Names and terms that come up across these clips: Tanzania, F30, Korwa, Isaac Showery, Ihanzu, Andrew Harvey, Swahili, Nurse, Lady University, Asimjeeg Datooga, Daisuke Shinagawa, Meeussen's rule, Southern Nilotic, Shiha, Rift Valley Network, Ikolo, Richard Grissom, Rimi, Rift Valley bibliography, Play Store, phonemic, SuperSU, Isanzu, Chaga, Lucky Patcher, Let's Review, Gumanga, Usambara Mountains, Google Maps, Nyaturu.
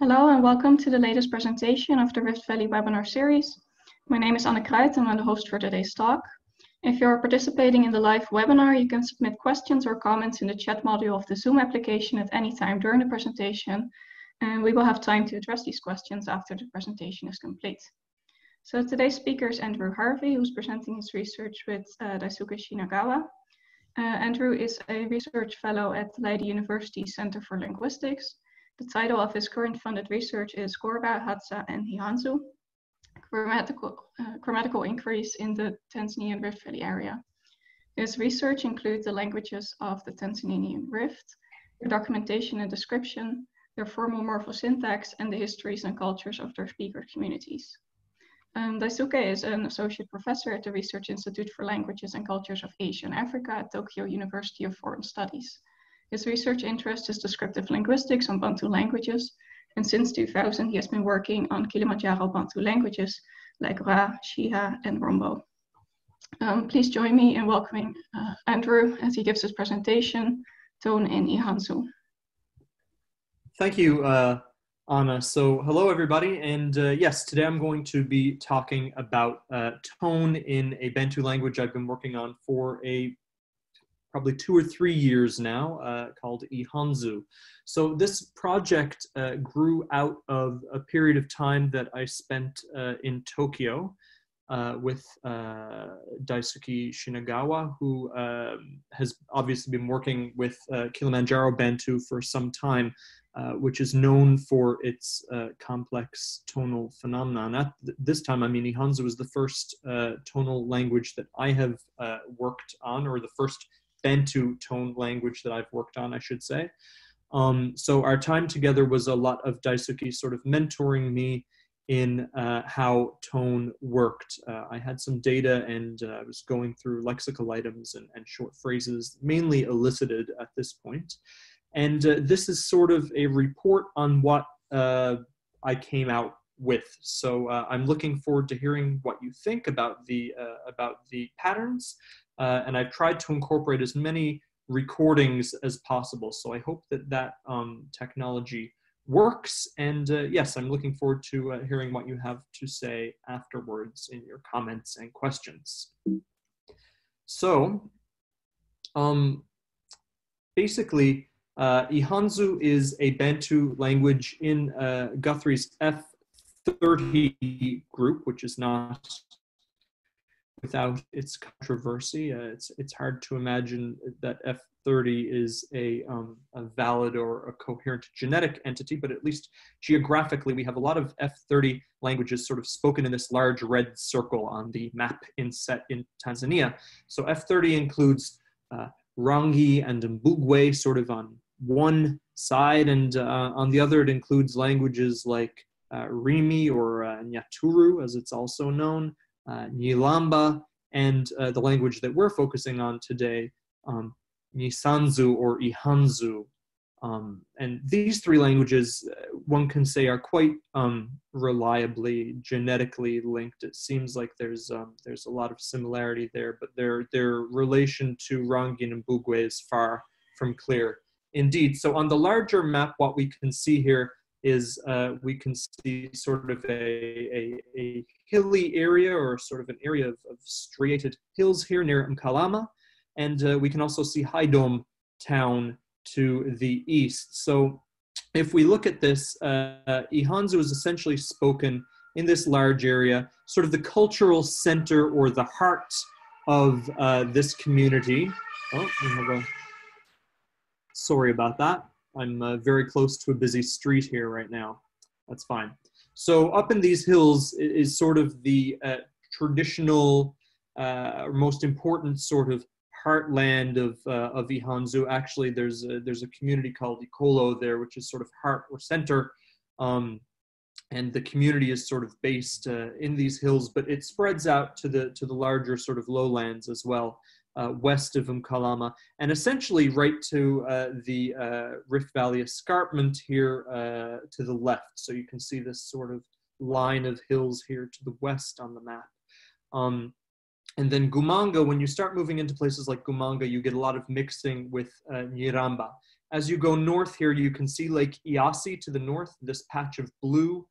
Hello and welcome to the latest presentation of the Rift Valley webinar series. My name is Anne and I'm the host for today's talk. If you're participating in the live webinar, you can submit questions or comments in the chat module of the Zoom application at any time during the presentation, and we will have time to address these questions after the presentation is complete. So today's speaker is Andrew Harvey, who's presenting his research with Daisuke Shinagawa. Andrew is a research fellow at the Lady University Center for Linguistics. The title of his current funded research is Korwa, Hadza, and Hihansu, grammatical inquiries in the Tanzanian Rift Valley Area. His research includes the languages of the Tanzanian Rift, their documentation and description, their formal morphosyntax, and the histories and cultures of their speaker communities. Daisuke is an associate professor at the Research Institute for Languages and Cultures of Asia and Africa at Tokyo University of Foreign Studies. His research interest is descriptive linguistics on Bantu languages, and since 2000 he has been working on Kilimanjaro Bantu languages like Ra, Shiha, and Rombo. Please join me in welcoming Andrew as he gives his presentation, Tone in Ihanzu. Thank you, Anna. So hello everybody, and yes, today I'm going to be talking about tone in a Bantu language I've been working on for a probably 2 or 3 years now, called Ihanzu. So this project grew out of a period of time that I spent in Tokyo with Daisuke Shinagawa, who has obviously been working with Kilimanjaro Bantu for some time, which is known for its complex tonal phenomena. And at this time, I mean, Ihanzu is the first tonal language that I have worked on, or the first Bantu tone language that I've worked on, I should say. So our time together was a lot of Daisuke sort of mentoring me in how tone worked. I had some data and I was going through lexical items and short phrases, mainly elicited at this point. And this is sort of a report on what I came out with. So I'm looking forward to hearing what you think about the patterns. And I've tried to incorporate as many recordings as possible. So I hope that that technology works. And yes, I'm looking forward to hearing what you have to say afterwards in your comments and questions. So basically, Ihanzu is a Bantu language in Guthrie's F30 group, which is not without its controversy. It's hard to imagine that F30 is a valid or a coherent genetic entity, but at least geographically, we have a lot of F30 languages sort of spoken in this large red circle on the map inset in Tanzania. So F30 includes Rangi and Mbugwe sort of on one side, and on the other it includes languages like Rimi or Nyaturu, as it's also known, Nyilamba, and the language that we're focusing on today, Meeussen's or Ihanzu. And these three languages, one can say, are quite reliably genetically linked. It seems like there's a lot of similarity there, but their relation to Rangi and Mbugwe is far from clear indeed. So on the larger map, what we can see here is we can see sort of a hilly area, or sort of an area of striated hills here near Mkalama. And we can also see Haidom town to the east. So if we look at this, Ihanzu is essentially spoken in this large area, sort of the cultural center or the heart of this community. Oh, we have a, sorry about that. I'm very close to a busy street here right now. That's fine. So up in these hills is sort of the traditional, most important sort of heartland of Ihanzu. Actually, there's a community called Ikolo there, which is sort of heart or center. And the community is sort of based in these hills, but it spreads out to the larger sort of lowlands as well, west of Mkalama, and essentially right to the Rift Valley escarpment here to the left. So you can see this sort of line of hills here to the west on the map. And then Gumanga, when you start moving into places like Gumanga, you get a lot of mixing with Nyiramba. As you go north here, you can see Lake Eyasi to the north, this patch of blue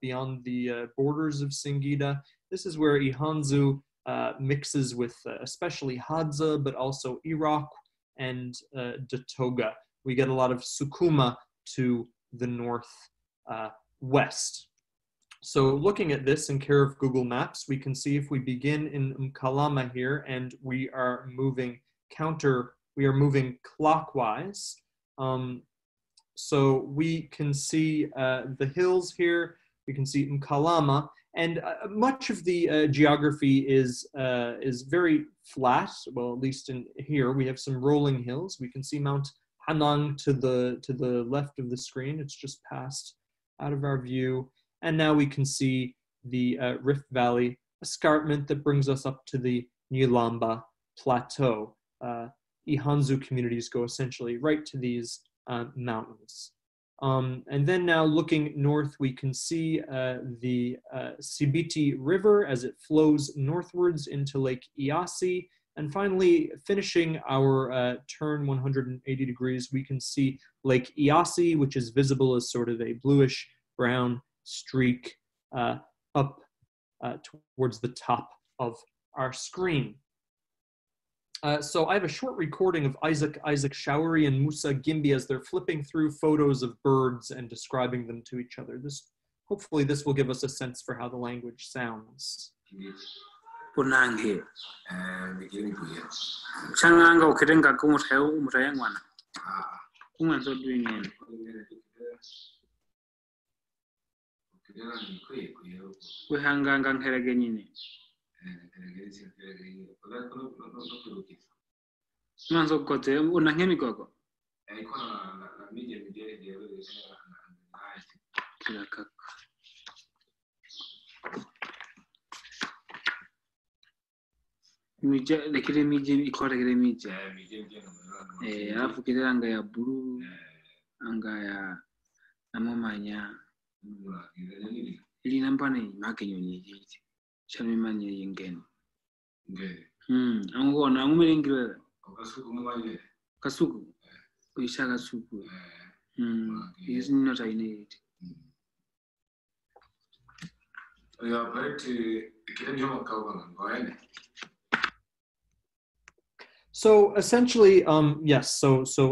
beyond the borders of Singida. This is where Ihanzu mixes with especially Hadza, but also Iraq and Datoga. We get a lot of Sukuma to the northwest. So looking at this in care of Google Maps, we can see if we begin in Mkalama here and we are moving clockwise. So we can see the hills here, we can see Mkalama, and much of the geography is very flat, well, at least in here, we have some rolling hills. We can see Mount Hanang to the left of the screen, it's just passed out of our view. And now we can see the Rift Valley escarpment that brings us up to the Nyilamba Plateau. Ihanzu communities go essentially right to these mountains. And then now looking north, we can see the Sibiti River as it flows northwards into Lake Eyasi. And finally, finishing our turn 180 degrees, we can see Lake Eyasi, which is visible as sort of a bluish brown streak up towards the top of our screen. So I have a short recording of Isaac Showery and Musa Gimbi as they're flipping through photos of birds and describing them to each other. Hopefully this will give us a sense for how the language sounds. So essentially, yes, so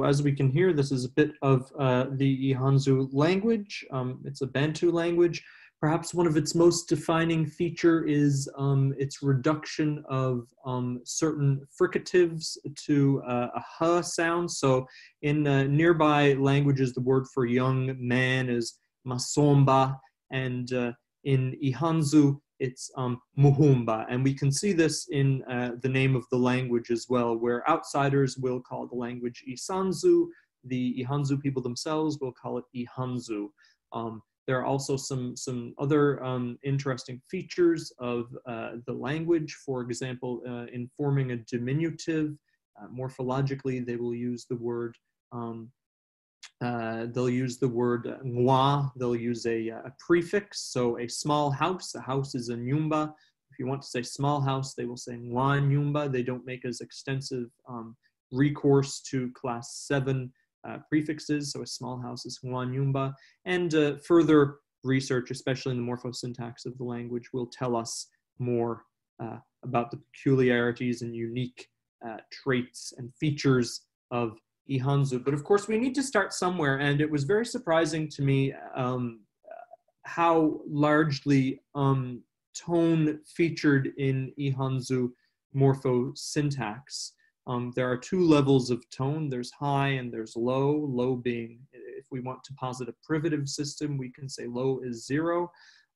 as we can hear, this is a bit of the Ihanzu language. It's a Bantu language. Perhaps one of its most defining feature is its reduction of certain fricatives to a ha sound. So in nearby languages, the word for young man is masomba, and in Ihanzu, it's muhumba. And we can see this in the name of the language as well, where outsiders will call the language Isanzu, the Ihanzu people themselves will call it Ihanzu. There are also some other interesting features of the language. For example, in forming a diminutive, morphologically, they will use the word ngwa. They'll use a prefix. So a small house. A house is a nyumba. If you want to say small house, they will say ngwa nyumba. They don't make as extensive recourse to class 7. Prefixes, so a small house is ngwa nyumba, and further research, especially in the morphosyntax of the language, will tell us more about the peculiarities and unique traits and features of Ihanzu. But of course, we need to start somewhere, and it was very surprising to me how largely tone featured in Ihanzu morphosyntax. There are two levels of tone. There's high and there's low. Low being, if we want to posit a privative system, we can say low is 0.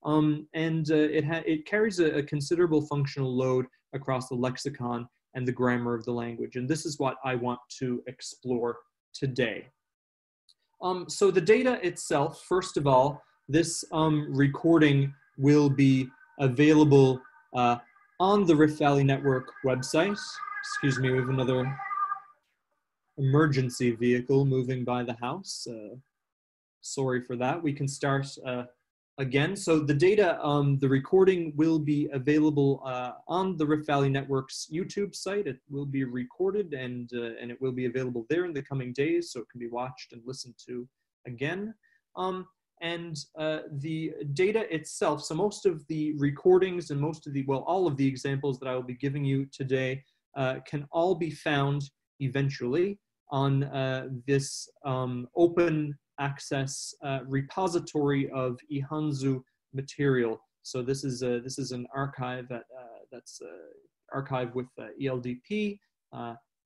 It carries a considerable functional load across the lexicon and the grammar of the language. And this is what I want to explore today. So the data itself, first of all, this recording will be available on the Rift Valley Network website. Excuse me, we have another emergency vehicle moving by the house. Sorry for that. We can start again. So the data, the recording will be available on the Rift Valley Network's YouTube site. It will be recorded and it will be available there in the coming days, so it can be watched and listened to again. The data itself, so most of the recordings and most of the, well, all of the examples that I will be giving you today can all be found eventually on this open access repository of Ihanzu material. So this is an archive at, that's archive with ELDP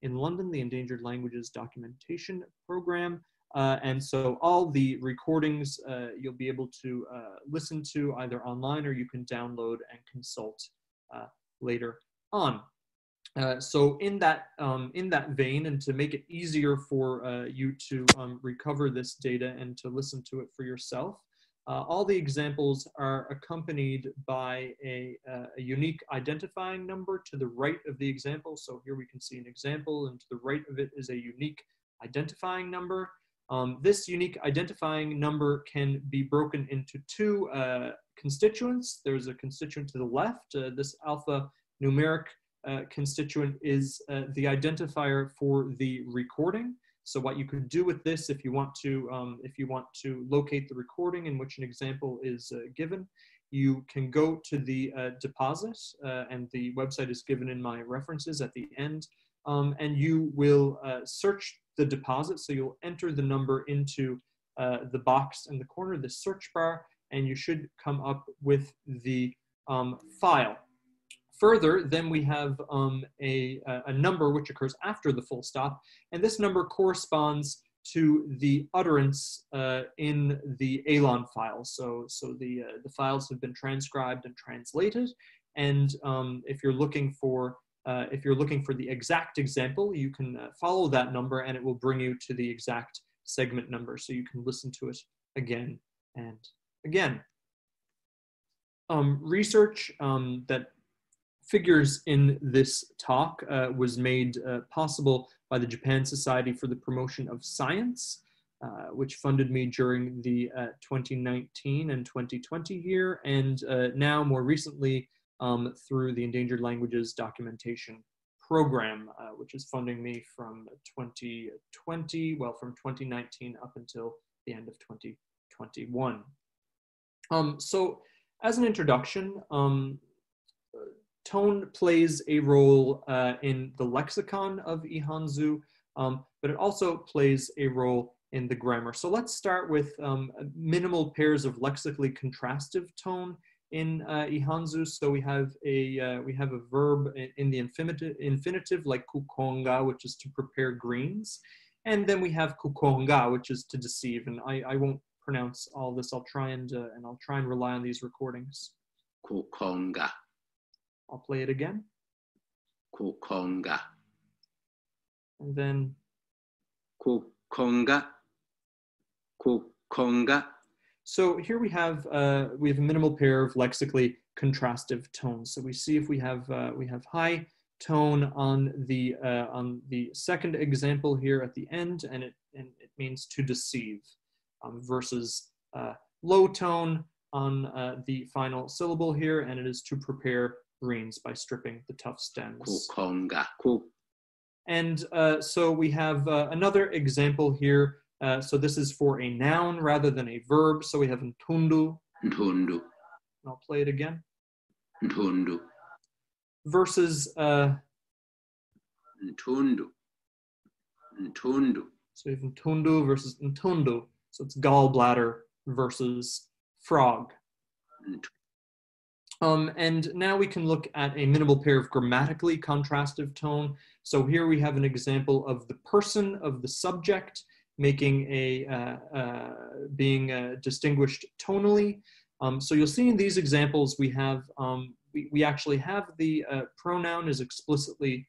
in London, the Endangered Languages Documentation Program. And so all the recordings you'll be able to listen to either online or you can download and consult later on. So in that vein, and to make it easier for you to recover this data and to listen to it for yourself, all the examples are accompanied by a unique identifying number to the right of the example. So here we can see an example, and to the right of it is a unique identifying number. This unique identifying number can be broken into two constituents. There's a constituent to the left. This alphanumeric constituent is the identifier for the recording. So what you could do with this, if you want to locate the recording in which an example is given, you can go to the deposit, and the website is given in my references at the end, and you will search the deposit. So you'll enter the number into the box in the corner, the search bar, and you should come up with the file. Further, then we have a number which occurs after the full stop, and this number corresponds to the utterance in the ALON file. So the files have been transcribed and translated, and if you're looking for the exact example, you can follow that number and it will bring you to the exact segment number, so you can listen to it again and again. Research that figures in this talk was made possible by the Japan Society for the Promotion of Science, which funded me during the 2019 and 2020 year, and now more recently through the Endangered Languages Documentation Program, which is funding me from 2020, well, from 2019 up until the end of 2021. So as an introduction, tone plays a role in the lexicon of Ihanzu, but it also plays a role in the grammar. So let's start with minimal pairs of lexically contrastive tone in Ihanzu. So we have a verb in the infinitive like kukonga, which is to prepare greens, and then we have kukonga, which is to deceive. And I won't pronounce all this. I'll try and I'll try and rely on these recordings. Kukonga. I'll play it again. Kukonga. And then kukonga. Kukonga. So here we have a minimal pair of lexically contrastive tones. So we see if we have high tone on the second example here at the end, and it means to deceive, versus low tone on the final syllable here, and it is to prepare greens by stripping the tough stems. And so we have another example here. So this is for a noun rather than a verb. So we have ntundu. Ntundu. I'll play it again. Ntundu. Versus ntundu. Ntundu. So we have ntundu versus ntundu. So it's gallbladder versus frog. Ntundu. And now we can look at a minimal pair of grammatically contrastive tone. So here we have an example of the person of the subject making a, being distinguished tonally. So you'll see in these examples we have, we actually have the pronoun is explicitly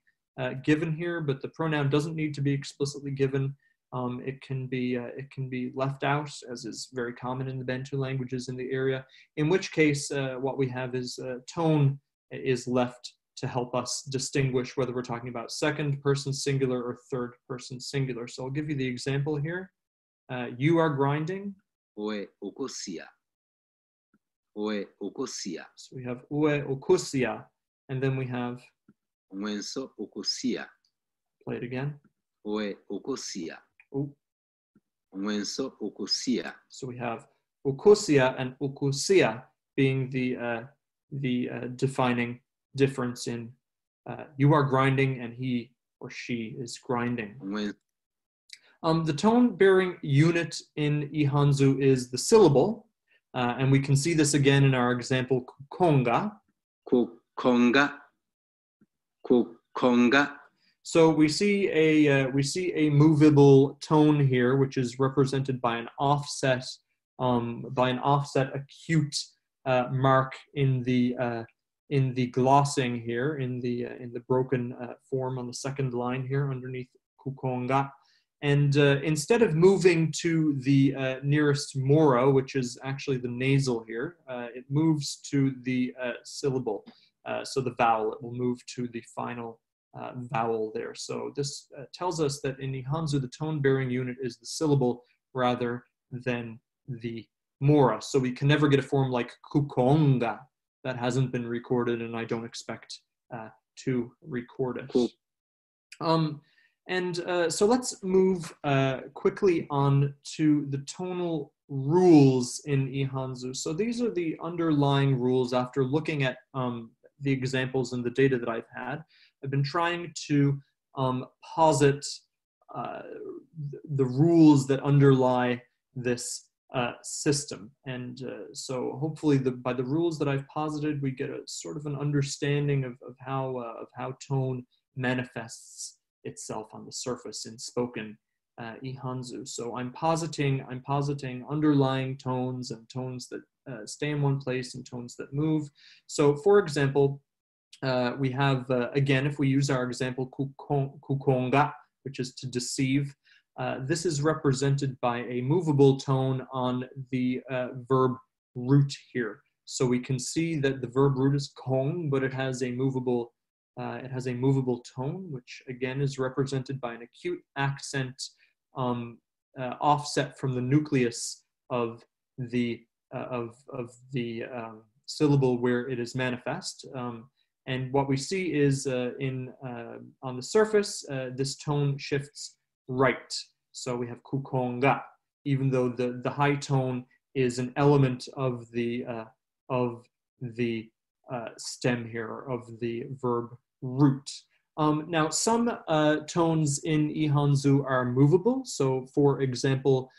given here, but the pronoun doesn't need to be explicitly given. It can be left out, as is very common in the Bantu languages in the area, in which case what we have is tone is left to help us distinguish whether we're talking about second person singular or third person singular. So I'll give you the example here. You are grinding. Oe, okosia. Oe Okosia. So we have Ue Okosia, and then we have Wenso Okosia. Play it again. Oe Okosia. Oh. Wenso Okosia. So we have Okosia and Okosia being the defining difference in you are grinding and he or she is grinding. The tone-bearing unit in Ihanzu is the syllable, and we can see this again in our example kukonga. Kukonga. Kukonga. So we see a movable tone here, which is represented by an offset acute mark in the glossing here, in the broken form on the second line here underneath kukonga. And instead of moving to the nearest mora, which is actually the nasal here, it moves to the syllable, so the vowel. It will move to the final vowel there. So this tells us that in Ihanzu, the tone-bearing unit is the syllable rather than the mora. So we can never get a form like kukonga. That hasn't been recorded, and I don't expect to record it. Cool. So let's move quickly on to the tonal rules in Ihanzu. So these are the underlying rules after looking at the examples and the data that I've had. I've been trying to posit the rules that underlie this system. And so hopefully by the rules that I've posited, we get a sort of an understanding of how tone manifests itself on the surface in spoken Ihanzu. So I'm positing underlying tones and tones that stay in one place and tones that move. So for example, we have, again, if we use our example kukonga, which is to deceive, this is represented by a movable tone on the verb root here. So we can see that the verb root is kong, but it has a movable tone, which again is represented by an acute accent offset from the nucleus of the syllable where it is manifest. And what we see is on the surface, this tone shifts right. So we have kukonga, even though the high tone is an element of the stem here, of the verb root. Now some tones in Ihanzu are movable. So for example,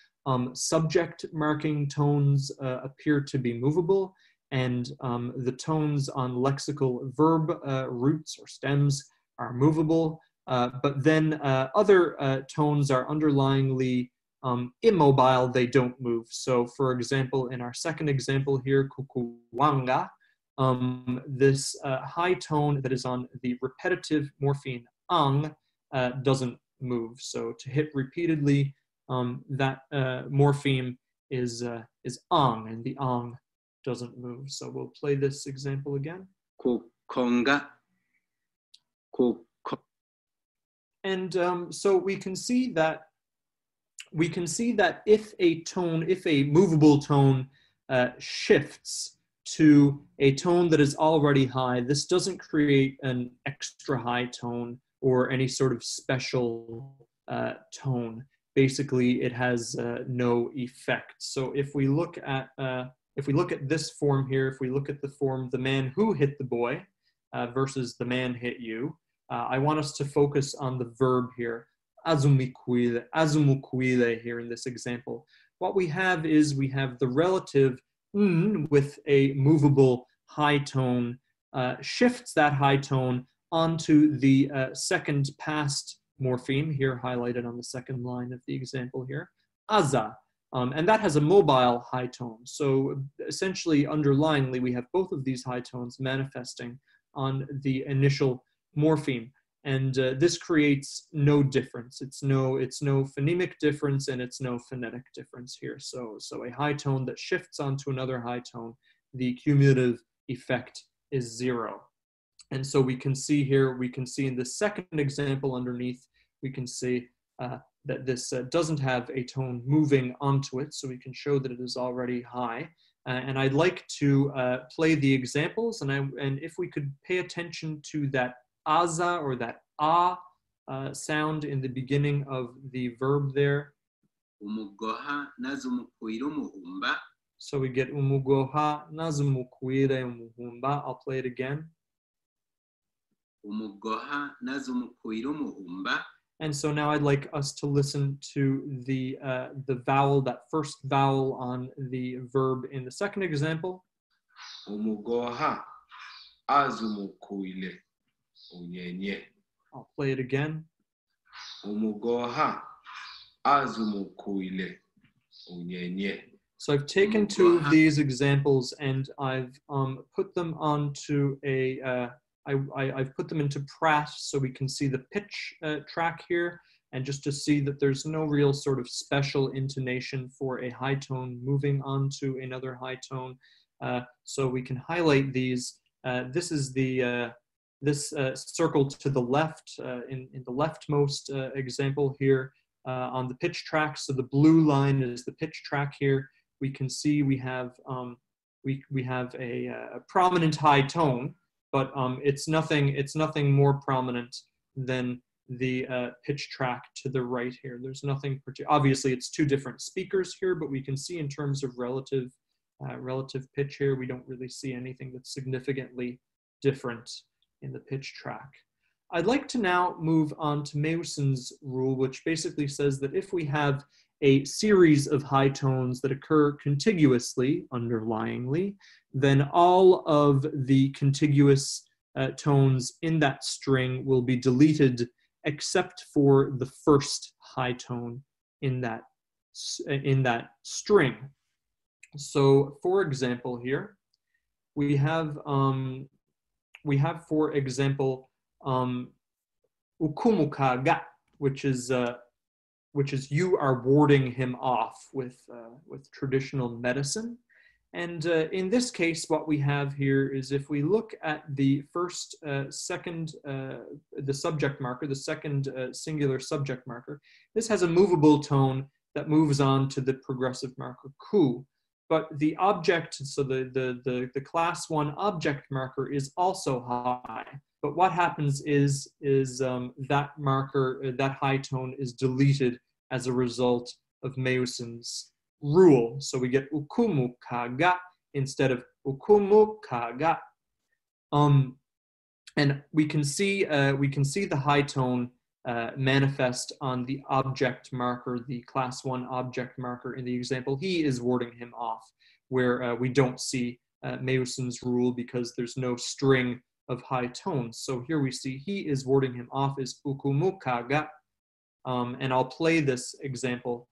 subject marking tones appear to be movable, and the tones on lexical verb roots or stems are movable. But then other tones are underlyingly immobile, they don't move. So for example, in our second example here, kukuwanga, this high tone that is on the repetitive morpheme ang doesn't move. So to hit repeatedly, that morpheme is ang, and the ang doesn't move. So we'll play this example again. Kukonga. And so we can see that if a movable tone shifts to a tone that is already high, this doesn't create an extra high tone or any sort of special tone. Basically, it has no effect. So if we look at this form here, if we look at the form "the man who hit the boy" versus "the man hit you." I want us to focus on the verb here, azumukuile, azumukuile here in this example. What we have is we have the relative n with a movable high tone, shifts that high tone onto the second past morpheme, here highlighted on the second line of the example here, aza, and that has a mobile high tone. So essentially, underlyingly, we have both of these high tones manifesting on the initial morpheme, and this creates no difference. It's no phonemic difference, and it's no phonetic difference here. So a high tone that shifts onto another high tone, the cumulative effect is zero. And so we can see in the second example underneath, we can see that this doesn't have a tone moving onto it, so we can show that it is already high. And I'd like to play the examples, and if we could pay attention to that aza or that ah sound in the beginning of the verb there. So we get umugoha nazumukwire umuhumba. I'll play it again. Umugoha nazumukwire umuhumba. And so now I'd like us to listen to the vowel, that first vowel on the verb in the second example. Umugoha azumukwile unyenye. I'll play it again. Umugoha azumukwile unyenye. So I've taken two of these examples and I've put them onto a I've put them into Praat so we can see the pitch track here, and just to see that there's no real sort of special intonation for a high tone moving on to another high tone. So we can highlight these. This is the this circle to the left in the leftmost example here on the pitch track. So the blue line is the pitch track here. We can see we have we have a prominent high tone. But it's nothing more prominent than the pitch track to the right here. There's nothing particular. Obviously, it's two different speakers here, but we can see in terms of relative pitch here, we don't really see anything that's significantly different in the pitch track. I'd like to now move on to Meeussen's rule, which basically says that if we have a series of high tones that occur contiguously, underlyingly, then all of the contiguous tones in that string will be deleted except for the first high tone in that string. So for example here, we have for example ukumuka ga, which is you are warding him off with traditional medicine. And in this case, what we have here is if we look at the first, the subject marker, the second singular subject marker, this has a movable tone that moves on to the progressive marker ku. But the object, so the class 1 object marker is also high. But what happens is that marker, that high tone is deleted as a result of Meeussen's rule. So we get ukumu kaga instead of ukumu kaga. And we can see the high tone manifest on the object marker, the class 1 object marker in the example. He is warding him off, where we don't see Meeussen's rule because there's no string of high tones. So here we see he is warding him off is ukumukaga. And I'll play this example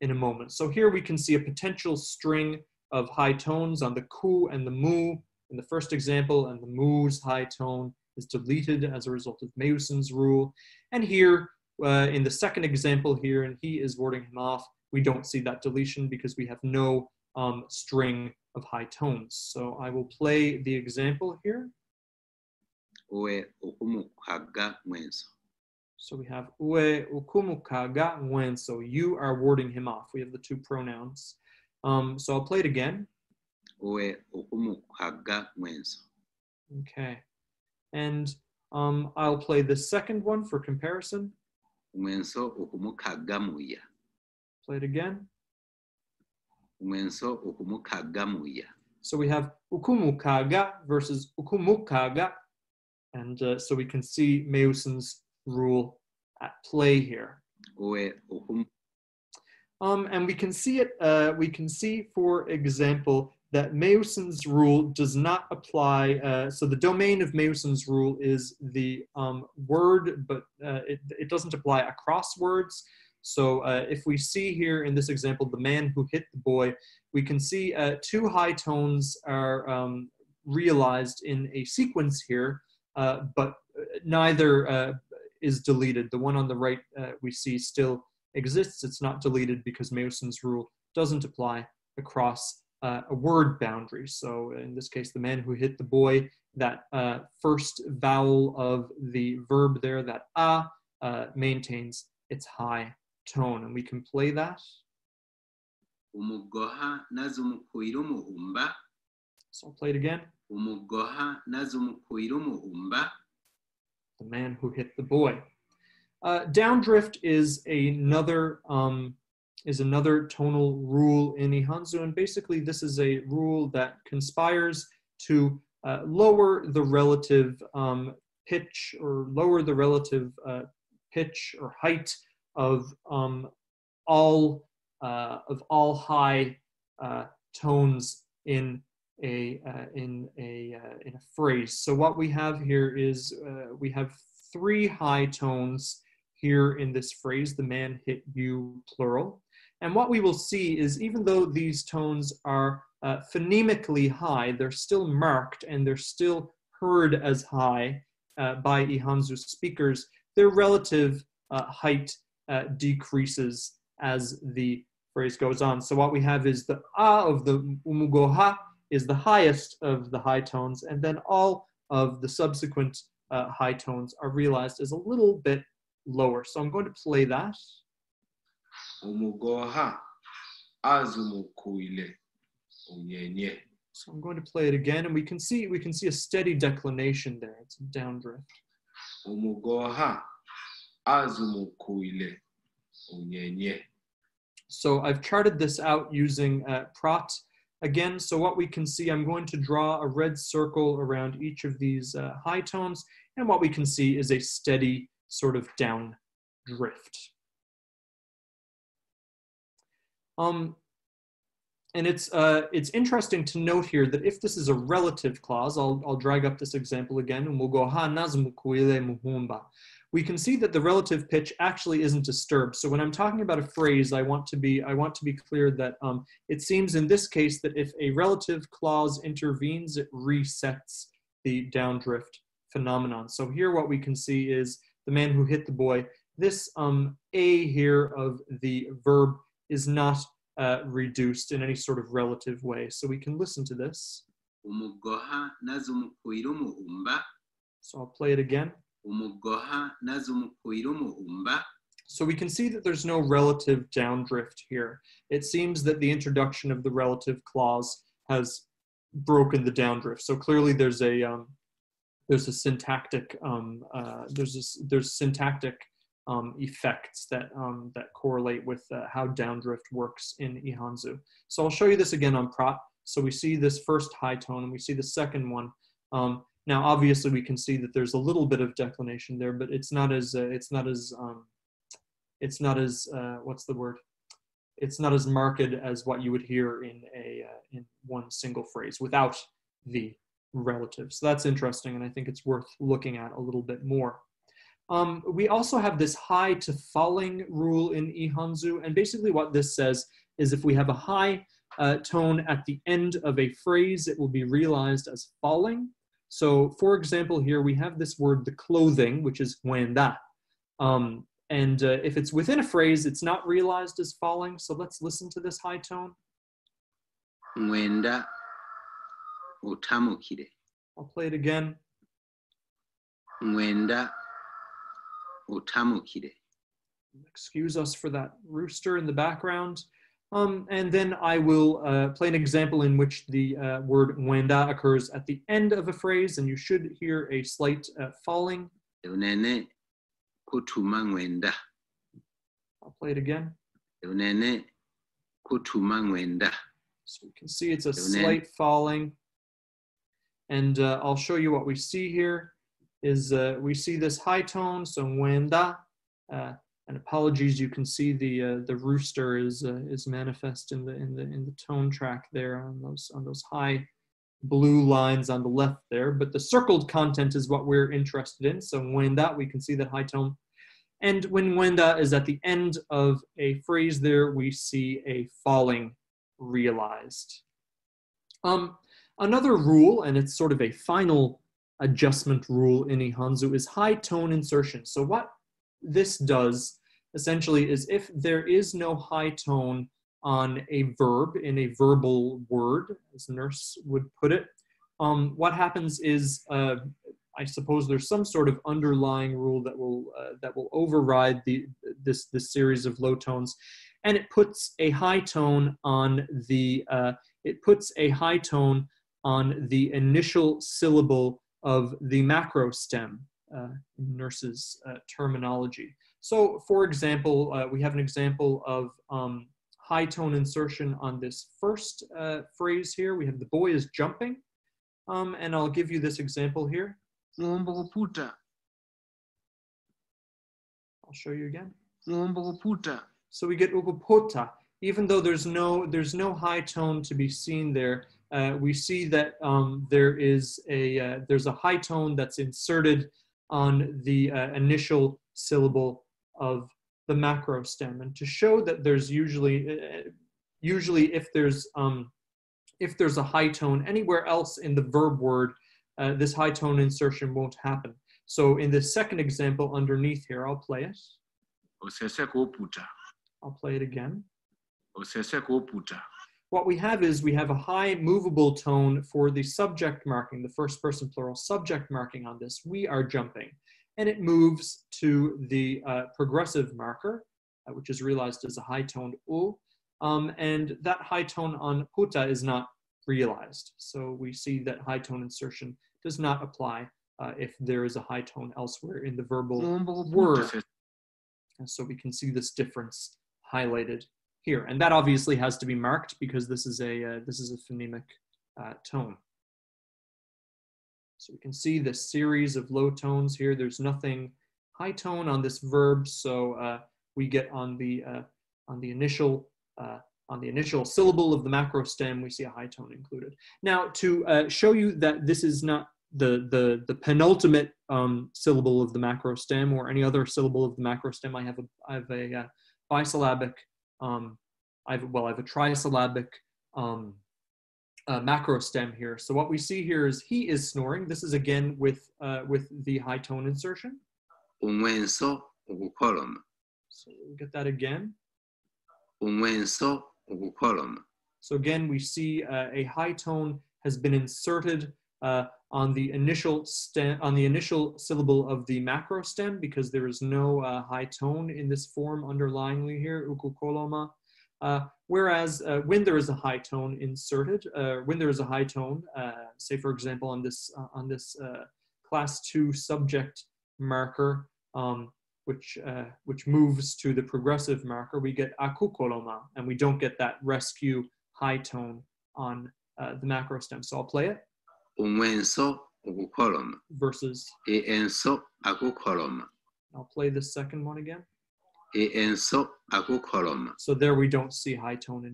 in a moment. So here we can see a potential string of high tones on the ku and the mu in the first example, and the mu's high tone is deleted as a result of Meeussen's rule. And here in the second example here, and he is warding him off, we don't see that deletion because we have no string of high tones. So I will play the example here. So we have ue ukumukaga wenso, you are warding him off. We have the two pronouns. So I'll play it again. Ue ukumukaga wenso. Okay. And I'll play the second one for comparison. Wenso ukumukaga muya. Play it again. Wenso ukumukaga muya. So we have ukumukaga versus ukumukaga. And so we can see Meeussen's rule at play here. And we can see it, we can see, for example, that Meeussen's rule does not apply. So the domain of Meeussen's rule is the word, but it doesn't apply across words. So if we see here in this example, the man who hit the boy, we can see two high tones are realized in a sequence here. But neither is deleted. The one on the right we see still exists. It's not deleted because Meeussen's rule doesn't apply across a word boundary. So in this case, the man who hit the boy, that first vowel of the verb there, that a, maintains its high tone, and we can play that. So I'll play it again. The man who hit the boy. Downdrift is another tonal rule in Ihanzu, and basically this is a rule that conspires to lower the relative pitch or lower the relative pitch or height of all high tones in a phrase. So what we have here is we have three high tones here in this phrase, the man hit you, plural. And what we will see is even though these tones are phonemically high, they're still marked and they're still heard as high by Ihanzu speakers. Their relative height decreases as the phrase goes on. So what we have is the ah of the umugoha is the highest of the high tones, and then all of the subsequent high tones are realized as a little bit lower. So I'm going to play that. Umugoha azumukuile unyenye. So I'm going to play it again, and we can see a steady declination there. It's a downdrift. Umugoha azumukuile unyenye. So I've charted this out using Praat again. So what we can see, I'm going to draw a red circle around each of these high tones, and what we can see is a steady sort of down drift. And it's interesting to note here that if this is a relative clause, I'll drag up this example again. We can see that the relative pitch actually isn't disturbed. So when I'm talking about a phrase, I want to be clear that it seems in this case that if a relative clause intervenes, it resets the downdrift phenomenon. So here what we can see is the man who hit the boy. This a here of the verb is not reduced in any sort of relative way. So we can listen to this. So I'll play it again. So we can see that there's no relative downdrift here. It seems that the introduction of the relative clause has broken the downdrift. So clearly there's syntactic effects that correlate with how downdrift works in Ihanzu. So I'll show you this again on Praat. So we see this first high tone and we see the second one. Now, obviously, we can see that there's a little bit of declination there, but it's not as marked as what you would hear in one single phrase without the relative. So that's interesting, and I think it's worth looking at a little bit more. We also have this high to falling rule in Ihanzu, and basically what this says is if we have a high tone at the end of a phrase, it will be realized as falling. So, for example, here we have this word, the clothing, which is wenda. And if it's within a phrase, it's not realized as falling. So let's listen to this high tone. Wenda otamukire. I'll play it again. Wenda otamukire. Excuse us for that rooster in the background. And then I will play an example in which the word wenda occurs at the end of a phrase, and you should hear a slight falling. I'll play it again. So you can see it's a slight falling. And I'll show you what we see here is we see this high tone, so wenda. And apologies, you can see the rooster is manifest in the tone track there on those high blue lines on the left there. But the circled content is what we're interested in. So wenda, we can see that high tone. And when wenda is at the end of a phrase there, we see a falling realized. Another rule, and it's sort of a final adjustment rule in Ihanzu, is high tone insertion. So what this does essentially is if there is no high tone on a verb, in a verbal word, as nurse would put it, what happens is I suppose there's some sort of underlying rule that will override the, this series of low tones, and it puts a high tone on the initial syllable of the macro stem in nurses' terminology. So, for example, we have an example of high tone insertion on this first phrase here. We have the boy is jumping, and I'll give you this example here. I'll show you again. So we get Ubupota. Even though there's no high tone to be seen there, we see that there's a high tone that's inserted on the initial syllable of the macro stem. And to show that there's usually if there's a high tone anywhere else in the verb word, this high tone insertion won't happen. So in this second example underneath here, I'll play it. I'll play it again. What we have is we have a high movable tone for the subject marking, the first person plural subject marking on this. We are jumping. And it moves to the progressive marker, which is realized as a high toned U. And that high tone on puta is not realized. So we see that high tone insertion does not apply if there is a high tone elsewhere in the verbal word. And so we can see this difference highlighted here, and that obviously has to be marked because this is a phonemic tone. So we can see this series of low tones here. There's nothing high tone on this verb, so we get on the initial syllable of the macro stem, we see a high tone included. Now, to show you that this is not the penultimate syllable of the macro stem or any other syllable of the macro stem, I have a bisyllabic. I have a trisyllabic macro stem here. So what we see here is he is snoring. This is again with the high tone insertion. So we'll get that again. So again, we see a high tone has been inserted on the initial stem, on the initial syllable of the macro stem, because there is no high tone in this form underlyingly here, ukukoloma. Whereas when there is a high tone inserted, say for example on this class 2 subject marker, which moves to the progressive marker, we get akukoloma, and we don't get that rescue high tone on the macro stem. So I'll play it. Versus. I'll play the second one again. So there we don't see high tone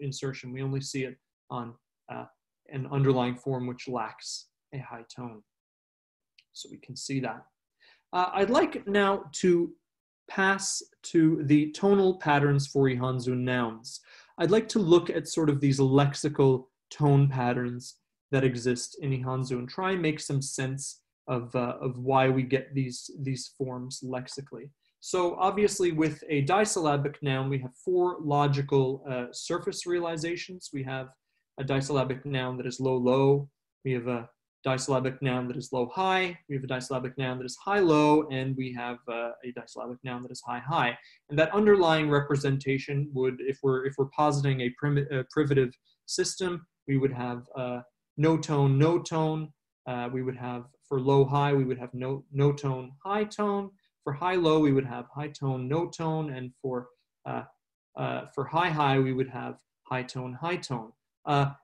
insertion. We only see it on an underlying form which lacks a high tone. So we can see that. I'd like now to pass to the tonal patterns for Ihanzu nouns. I'd like to look at sort of these lexical tone patterns that exist in Ihanzu and try and make some sense of why we get these forms lexically. So obviously with a disyllabic noun, we have 4 logical surface realizations. We have a disyllabic noun that is low-low. We have a disyllabic noun that is low-high. We have a disyllabic noun that is high-low. And we have a disyllabic noun that is high-high. And that underlying representation would, if we're positing a privative system, we would have no tone, no tone. We would have, for low, high, we would have no tone, high tone. For high, low, we would have high tone, no tone. And for high, high, we would have high tone, high tone.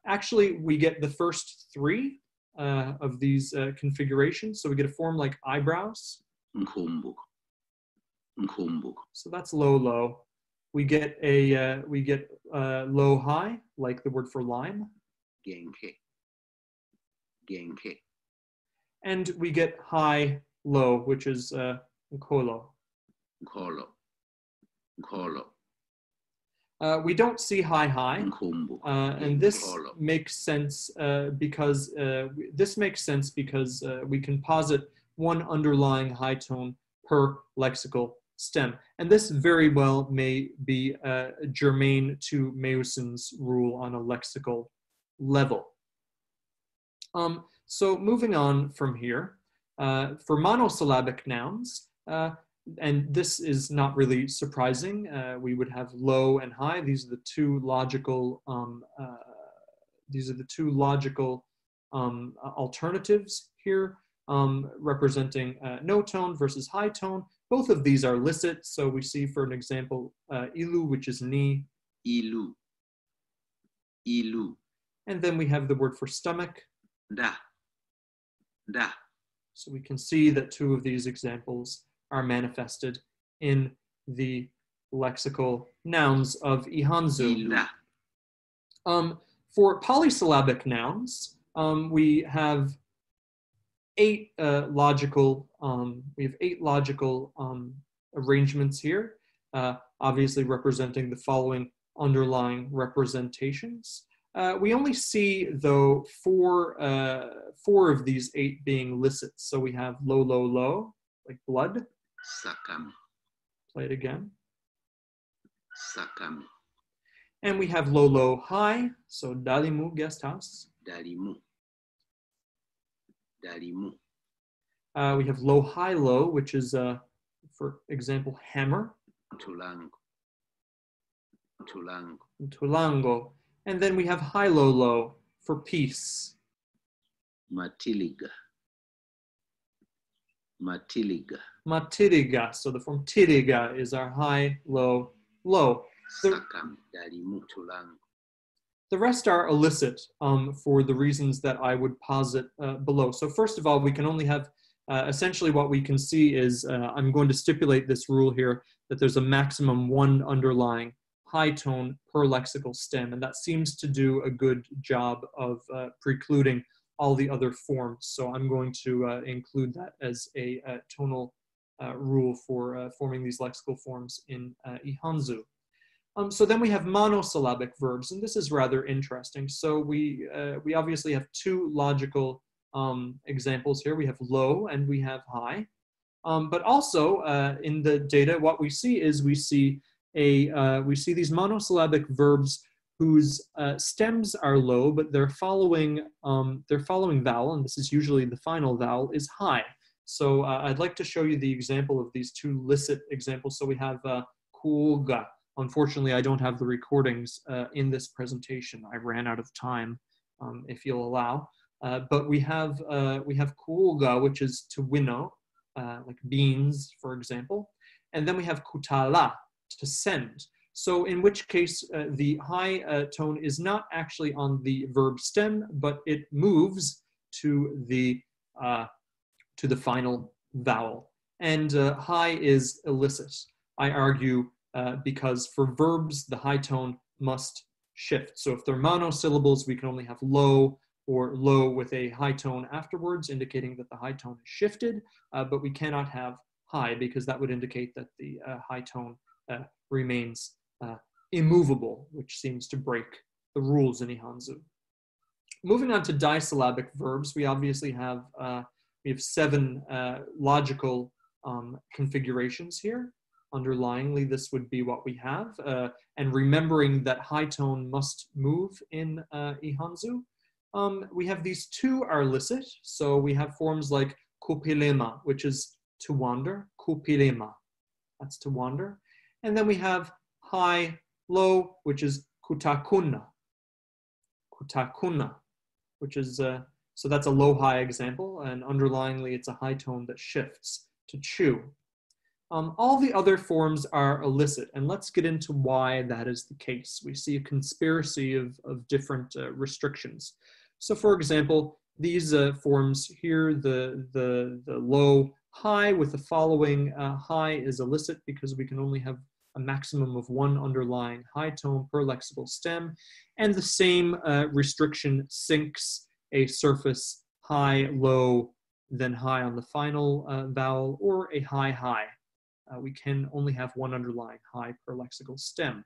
Actually, we get the first 3 of these configurations. So we get a form like eyebrows. So that's low, low. We get low, high, like the word for lime. And we get high, low, which is nkolo. We don't see high, high. And this makes sense because we can posit one underlying high tone per lexical stem. And this very well may be germane to Meeussen's rule on a lexical level. So moving on from here, For monosyllabic nouns, and this is not really surprising, we would have low and high. These are the two logical alternatives here, representing no tone versus high tone. Both of these are licit, so we see, for an example, ilu, which is ni. Ilu. Ilu. And then we have the word for stomach. Da. Da. So we can see that two of these examples are manifested in the lexical nouns of Ihanzu. Da. For polysyllabic nouns, we have eight logical arrangements here, obviously representing the following underlying representations. We only see, though, four of these eight being licit. So we have lo, lo, lo, like blood. Sakam. Play it again. Sakam. And we have lo, lo, high. So dalimu, guest house. Dalimu. Dalimu. We have low, high, low, which is, for example, hammer. Tulango. Tulango. Tulango. And then we have high, low, low for peace. Matiliga. Matiliga. Matiriga. So the form tiriga is our high, low, low. Sakam, dalimu, tulango. The rest are illicit for the reasons that I would posit below. So first of all, we can only have, essentially what we can see is, I'm going to stipulate this rule here, that there's a maximum one underlying high tone per lexical stem, and that seems to do a good job of precluding all the other forms. So I'm going to include that as a tonal rule for forming these lexical forms in Ihanzu. So then we have monosyllabic verbs, and this is rather interesting. So we obviously have two logical examples here. We have low and we have high. But also in the data, what we see is we see these monosyllabic verbs whose stems are low, but their following vowel, and this is usually the final vowel, is high. So I'd like to show you the example of these two licit examples. So we have kuga. Unfortunately, I don't have the recordings in this presentation. I ran out of time, if you'll allow. But we have kuoga, which is to winnow, like beans, for example. And then we have kutala, to send. So in which case, the high tone is not actually on the verb stem, but it moves to the final vowel. And high is illicit, I argue, because for verbs, the high tone must shift. So if they're monosyllables, we can only have low or low with a high tone afterwards, indicating that the high tone is shifted, but we cannot have high because that would indicate that the high tone remains immovable, which seems to break the rules in Ihanzu. Moving on to disyllabic verbs, we obviously have, seven logical configurations here. Underlyingly, this would be what we have, and remembering that high tone must move in Ihanzu, we have these two are licit, so we have forms like kupilema, which is to wander, kupilema, that's to wander, and then we have high, low, which is kutakuna, kutakuna, which is, so that's a low-high example, and underlyingly it's a high tone that shifts to chew. All the other forms are illicit, and let's get into why that is the case. We see a conspiracy of different restrictions. So for example, these forms here, the low high with the following high is illicit because we can only have a maximum of one underlying high tone per lexical stem, and the same restriction sinks a surface high, low, then high on the final vowel, or a high, high. We can only have one underlying high per lexical stem.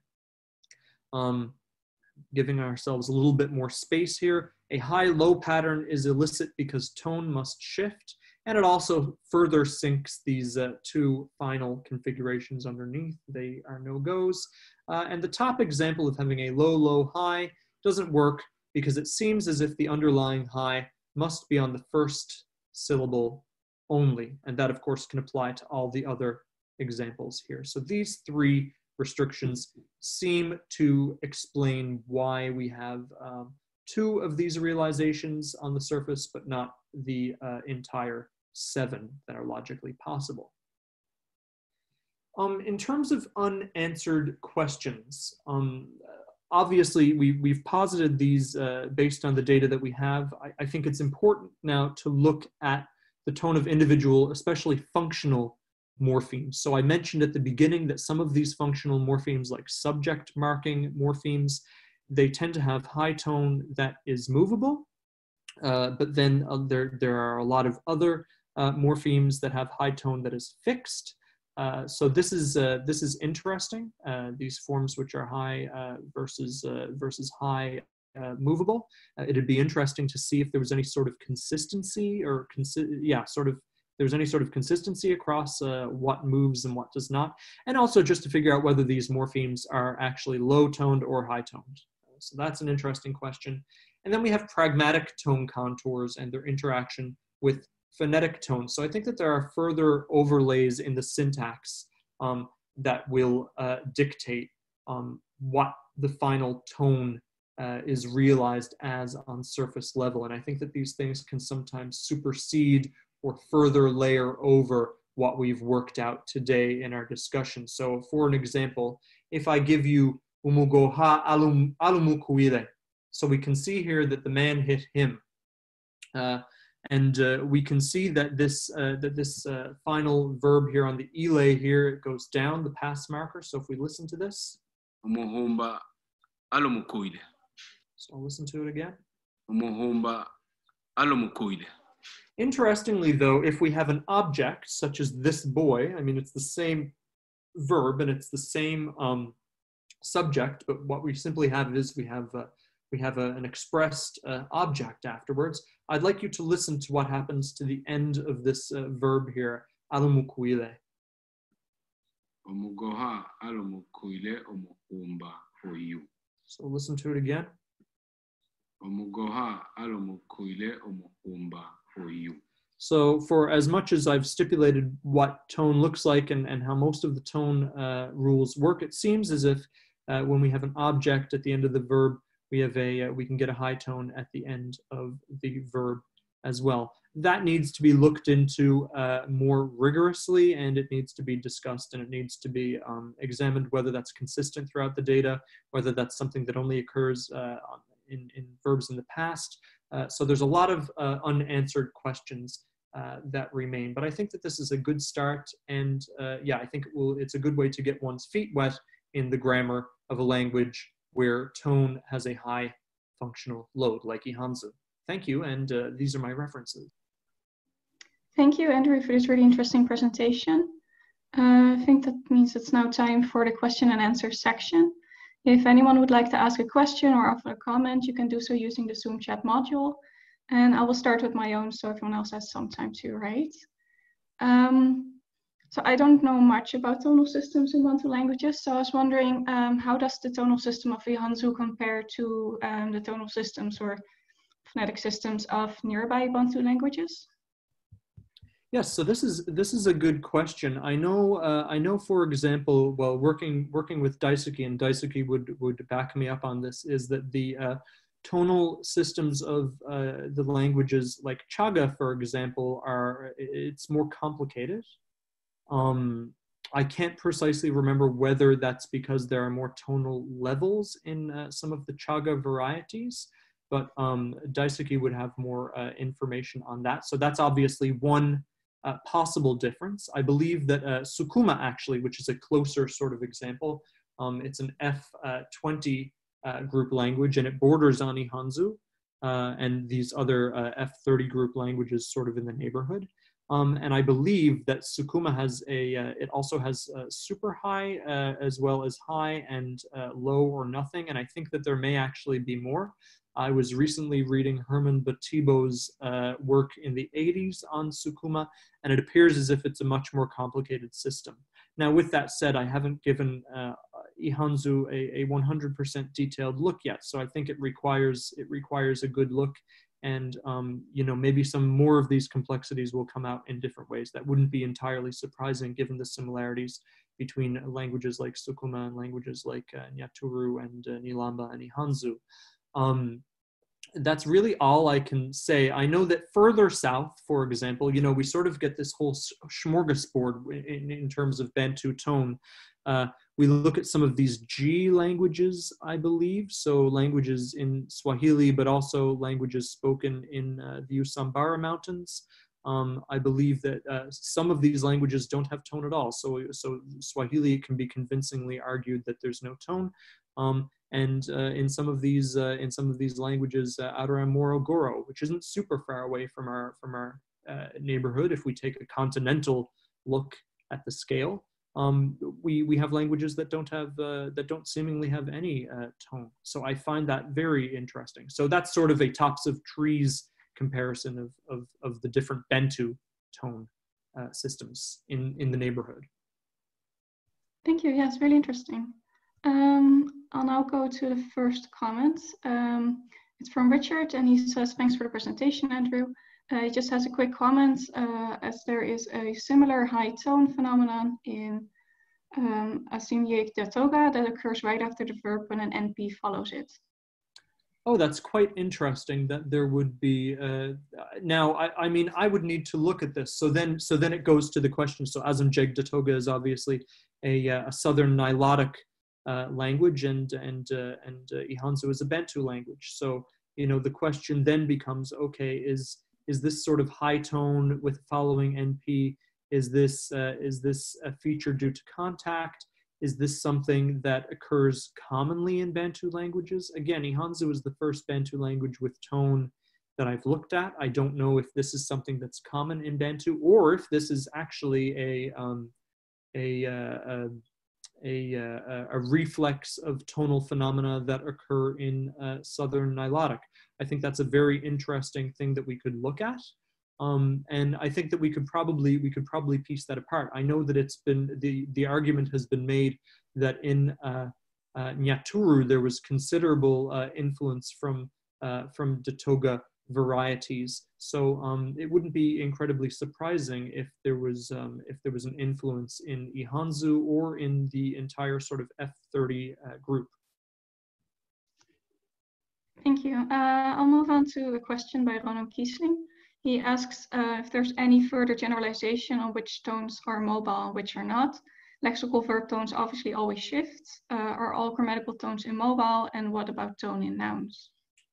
Giving ourselves a little bit more space here. A high-low pattern is illicit because tone must shift, and it also further sinks these two final configurations underneath. They are no-goes. And the top example of having a low-low-high doesn't work because it seems as if the underlying high must be on the first syllable only. And that, of course, can apply to all the other examples here. So these three restrictions seem to explain why we have two of these realizations on the surface, but not the entire seven that are logically possible. In terms of unanswered questions, obviously we've posited these based on the data that we have. I think it's important now to look at the tone of individual, especially functional morphemes. So I mentioned at the beginning that some of these functional morphemes, like subject marking morphemes, they tend to have high tone that is movable, but then there are a lot of other morphemes that have high tone that is fixed. So this is interesting. These forms which are high versus high movable. It'd be interesting to see if there was any sort of consistency or there's any sort of consistency across what moves and what does not, and also just to figure out whether these morphemes are actually low-toned or high-toned. So that's an interesting question. And then we have pragmatic tone contours and their interaction with phonetic tone. So I think that there are further overlays in the syntax that will dictate what the final tone is realized as on surface level. And I think that these things can sometimes supersede or further layer over what we've worked out today in our discussion. So for an example, if I give you umugoha alumukuire, so we can see here that the man hit him. And we can see that this final verb here on the ile here, it goes down the past marker. So if we listen to this. Umuhumba alumukuire. So I'll listen to it again. Umuhumba alumukuire. Interestingly, though, if we have an object such as this boy, I mean, it's the same verb and it's the same subject, but what we simply have is we have an expressed object afterwards. I'd like you to listen to what happens to the end of this verb here, alumukuile. Omugoha alumukuile omukumba oyu. So listen to it again. Omugoha alumukuile omukumba. For you. So for as much as I've stipulated what tone looks like and how most of the tone rules work, it seems as if when we have an object at the end of the verb, we have a we can get a high tone at the end of the verb as well. That needs to be looked into more rigorously, and it needs to be discussed, and it needs to be examined whether that's consistent throughout the data, whether that's something that only occurs in verbs in the past. So there's a lot of unanswered questions that remain, but I think that this is a good start, and yeah, I think it's a good way to get one's feet wet in the grammar of a language where tone has a high functional load, like Ihanzu. Thank you, and these are my references. Thank you, Andrew, for this really interesting presentation. I think that means it's now time for the question and answer section. If anyone would like to ask a question or offer a comment, you can do so using the Zoom chat module. And I will start with my own, so everyone else has some time to write. So I don't know much about tonal systems in Bantu languages, so I was wondering how does the tonal system of Ihanzu compare to the tonal systems or phonetic systems of nearby Bantu languages? Yes, so this is a good question. I know, for example, well, working with Daisuke, and Daisuke would back me up on this, is that the tonal systems of the languages like Chaga, for example, it's more complicated. I can't precisely remember whether that's because there are more tonal levels in some of the Chaga varieties, but Daisuke would have more information on that. So that's obviously one possible difference. I believe that Sukuma actually, which is a closer sort of example, it's an F20 group language and it borders on Ihanzu and these other F30 group languages sort of in the neighborhood. And I believe that Sukuma has it also has super high as well as high and low or nothing. And I think that there may actually be more. I was recently reading Herman Batibo's work in the 80s on Sukuma, and it appears as if it's a much more complicated system. Now, with that said, I haven't given Ihanzu a 100% detailed look yet, so I think it requires a good look And maybe some more of these complexities will come out in different ways. That wouldn't be entirely surprising given the similarities between languages like Sukuma and languages like Nyaturu and Nilamba and Ihanzu. That's really all I can say. I know that further south, for example, we sort of get this whole smorgasbord in terms of Bantu tone. We look at some of these G languages, I believe, so languages in Swahili, but also languages spoken in the Usambara Mountains. I believe that some of these languages don't have tone at all, so Swahili can be convincingly argued that there's no tone. And in some of these languages, Aramoro Goro, which isn't super far away from our neighborhood, if we take a continental look at the scale, we have languages that don't seemingly have any tone. So I find that very interesting. So that's sort of a tops of trees comparison of the different Bantu tone systems in the neighborhood. Thank you. Yes, really interesting. I'll now go to the first comment. It's from Richard, and he says, thanks for the presentation, Andrew. He just has a quick comment, as there is a similar high tone phenomenon in Asimjeeg Datooga that occurs right after the verb when an NP follows it. Oh, that's quite interesting that there would be, I would need to look at this. So then it goes to the question. So Asimjeeg Datooga is obviously a Southern Nilotic language, and Ihanzu is a Bantu language. So, the question then becomes, okay, is this sort of high tone with following NP, is this a feature due to contact? Is this something that occurs commonly in Bantu languages? Again, Ihanzu is the first Bantu language with tone that I've looked at. I don't know if this is something that's common in Bantu, or if this is actually a reflex of tonal phenomena that occur in Southern Nilotic. I think that's a very interesting thing that we could look at, and I think that we could probably piece that apart. I know that it's been the argument has been made that in Nyaturu there was considerable influence from Datoga varieties. So it wouldn't be incredibly surprising if there was an influence in Ihanzu or in the entire sort of F30 group. Thank you. I'll move on to a question by Ronan Kiesling. He asks if there's any further generalization on which tones are mobile and which are not. Lexical verb tones obviously always shift. Are all grammatical tones immobile, and what about tone in nouns?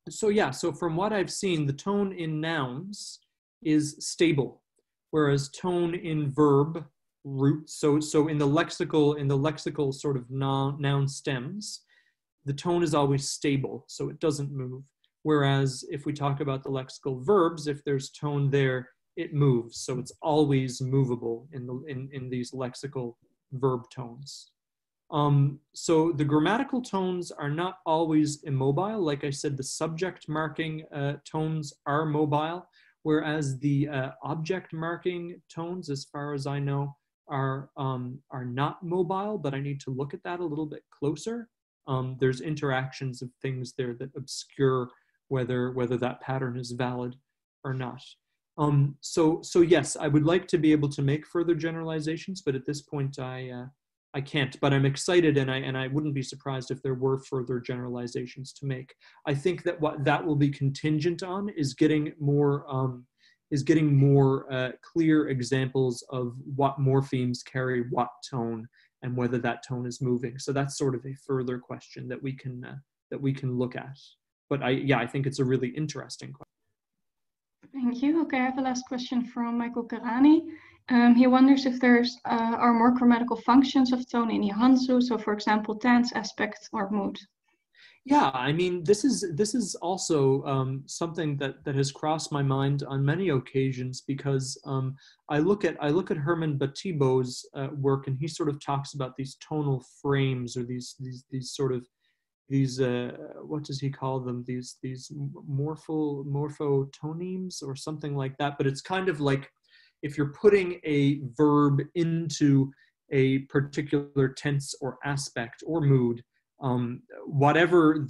So yeah, so from what I've seen, the tone in nouns is stable, whereas tone in verb roots, so in the lexical sort of noun stems, the tone is always stable, so it doesn't move. Whereas if we talk about the lexical verbs, if there's tone there, it moves, so it's always movable in these lexical verb tones. So the grammatical tones are not always immobile. Like I said, the subject marking tones are mobile, whereas the object marking tones, as far as I know, are not mobile, but I need to look at that a little bit closer. There's interactions of things there that obscure whether that pattern is valid or not. So yes, I would like to be able to make further generalizations, but at this point I can't, but I'm excited, and I wouldn't be surprised if there were further generalizations to make. I think that what that will be contingent on is getting more clear examples of what morphemes carry what tone and whether that tone is moving. So that's sort of a further question that we can look at. But I think it's a really interesting question. Thank you. Okay, I have a last question from Michael Karani. He wonders if there's are more grammatical functions of tone in Ihanzu, so for example, tense, aspect, or mood. Yeah, I mean, this is also something that has crossed my mind on many occasions, because I look at Herman Batibo's work, and he sort of talks about these tonal frames, or these what does he call them? These morphotonemes or something like that. But it's kind of like, if you're putting a verb into a particular tense or aspect or mood, whatever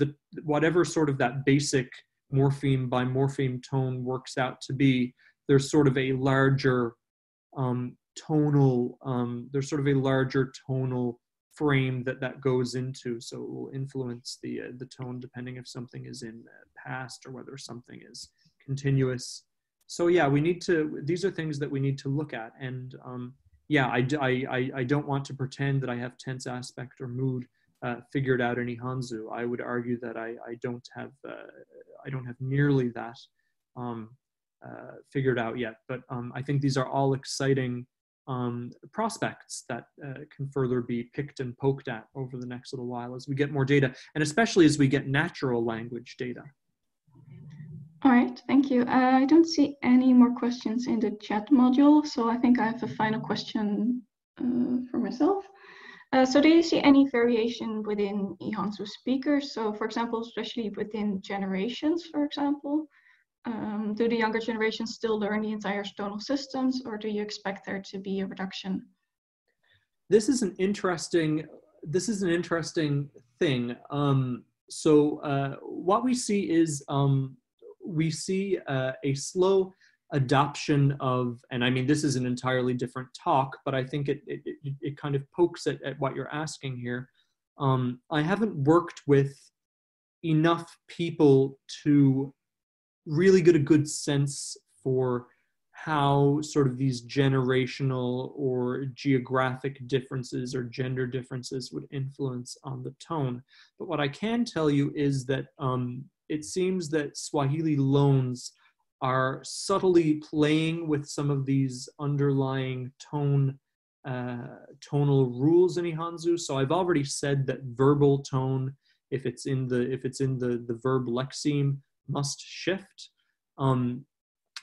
sort of that basic morpheme by morpheme tone works out to be, there's sort of a larger tonal frame that goes into, so it will influence the tone depending if something is in the past or whether something is continuous. So yeah, we need to, these are things that we need to look at, and yeah, I don't want to pretend that I have tense aspect or mood figured out in Ihanzu. I would argue that I don't have nearly that figured out yet, but I think these are all exciting prospects that can further be picked and poked at over the next little while as we get more data, and especially as we get natural language data. All right, thank you. I don't see any more questions in the chat module, so I think I have a final question for myself. So do you see any variation within Ihanzu speakers? So for example, especially within generations, for example, do the younger generations still learn the entire tonal systems, or do you expect there to be a reduction? This is an interesting thing. What we see is we see a slow adoption of, and I mean, this is an entirely different talk, but I think it kind of pokes at what you're asking here. I haven't worked with enough people to really get a good sense for how sort of these generational or geographic differences or gender differences would influence on the tone. But what I can tell you is that it seems that Swahili loans are subtly playing with some of these underlying tonal rules in Ihanzu. So I've already said that verbal tone, if it's in the verb lexeme, must shift. And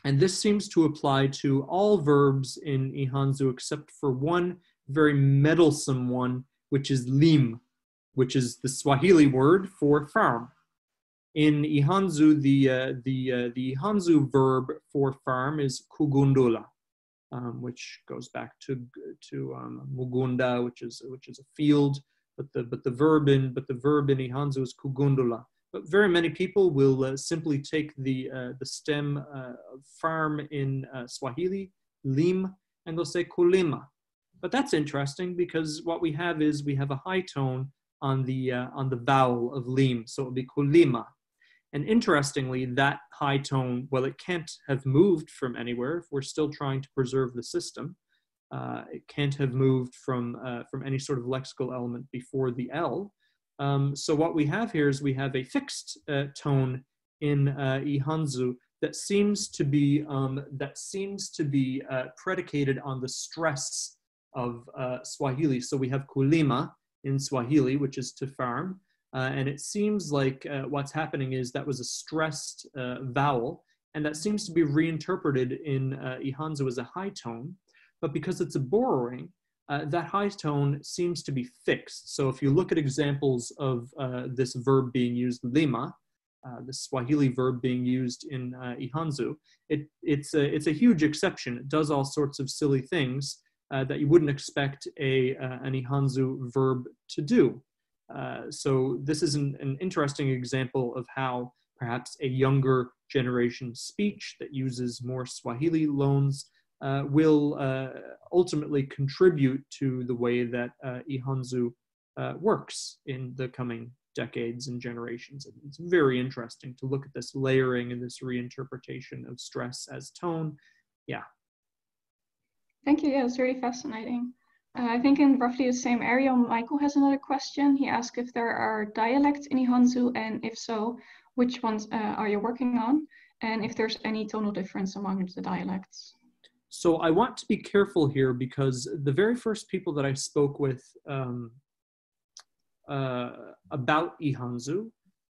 this seems to apply to all verbs in Ihanzu except for one very meddlesome one, which is lim, which is the Swahili word for farm. In Ihanzu, the Ihanzu verb for farm is kugundola, which goes back to mugunda, which is a field. But the verb in Ihanzu is kugundola. But very many people will simply take the stem farm in Swahili, lim, and they'll say kulima. But that's interesting because what we have is we have a high tone on the vowel of lim, so it'll be kulima. And interestingly, that high tone, well, it can't have moved from anywhere. If we're still trying to preserve the system, it can't have moved from any sort of lexical element before the L. So what we have here is we have a fixed tone in Ihanzu that seems to be predicated on the stress of Swahili. So we have kulima in Swahili, which is to farm, and it seems like what's happening is that was a stressed vowel, and that seems to be reinterpreted in Ihanzu as a high tone, but because it's a borrowing, that high tone seems to be fixed. So if you look at examples of this verb being used, lima, the Swahili verb being used in Ihanzu, it's a huge exception. It does all sorts of silly things that you wouldn't expect an Ihanzu verb to do. So this is an interesting example of how perhaps a younger generation speech that uses more Swahili loans will ultimately contribute to the way that Ihanzu works in the coming decades and generations. And it's very interesting to look at this layering and this reinterpretation of stress as tone. Yeah. Thank you. Yeah, it's really fascinating. I think in roughly the same area, Michael has another question. He asked if there are dialects in Ihanzu, and if so, which ones are you working on, and if there's any tonal difference among the dialects. So I want to be careful here because the very first people that I spoke with about Ihanzu,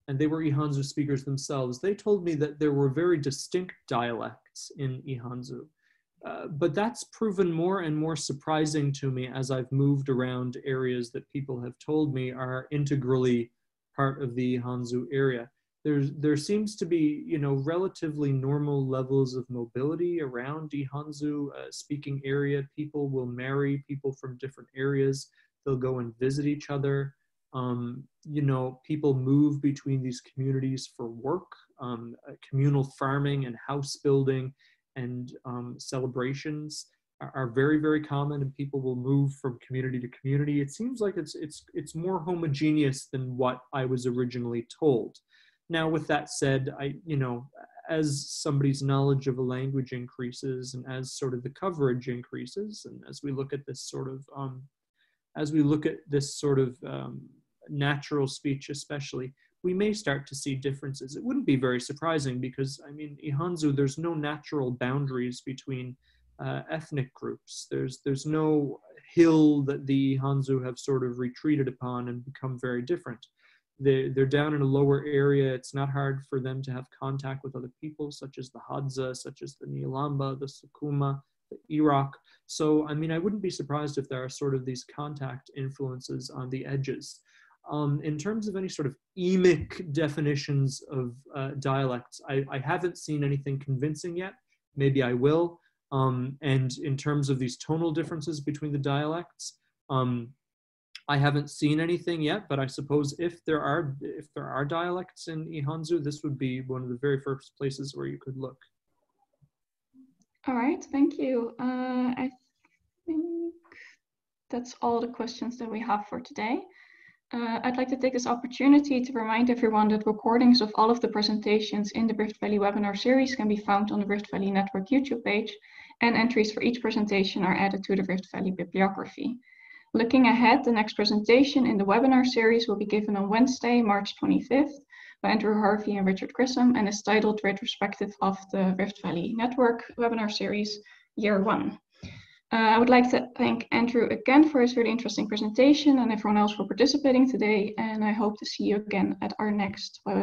and they were Ihanzu speakers themselves, they told me that there were very distinct dialects in Ihanzu. But that's proven more and more surprising to me as I've moved around areas that people have told me are integrally part of the Ihanzu area. There seems to be, you know, relatively normal levels of mobility around Ihanzu speaking area. People will marry people from different areas. They'll go and visit each other. people move between these communities for work, communal farming and house building and celebrations are very, very common, and people will move from community to community. It seems like it's more homogeneous than what I was originally told. Now, with that said, as somebody's knowledge of a language increases and as sort of the coverage increases, and as we look at this sort of, natural speech especially, we may start to see differences. It wouldn't be very surprising because, Ihanzu, there's no natural boundaries between ethnic groups. There's no hill that the Ihanzu have sort of retreated upon and become very different. They're down in a lower area. It's not hard for them to have contact with other people, such as the Hadza, such as the Nyalamba, the Sukuma, the Iraq. So, I wouldn't be surprised if there are sort of these contact influences on the edges. In terms of any sort of emic definitions of dialects, I haven't seen anything convincing yet. Maybe I will. And in terms of these tonal differences between the dialects, I haven't seen anything yet, but I suppose if there are dialects in Ihanzu, this would be one of the very first places where you could look. All right, thank you. I think that's all the questions that we have for today. I'd like to take this opportunity to remind everyone that recordings of all of the presentations in the Rift Valley webinar series can be found on the Rift Valley Network YouTube page, and entries for each presentation are added to the Rift Valley bibliography. Looking ahead, the next presentation in the webinar series will be given on Wednesday, March 25th by Andrew Harvey and Richard Grissom, and is titled Retrospective of the Rift Valley Network Webinar Series Year 1. I would like to thank Andrew again for his really interesting presentation, and everyone else for participating today, and I hope to see you again at our next webinar.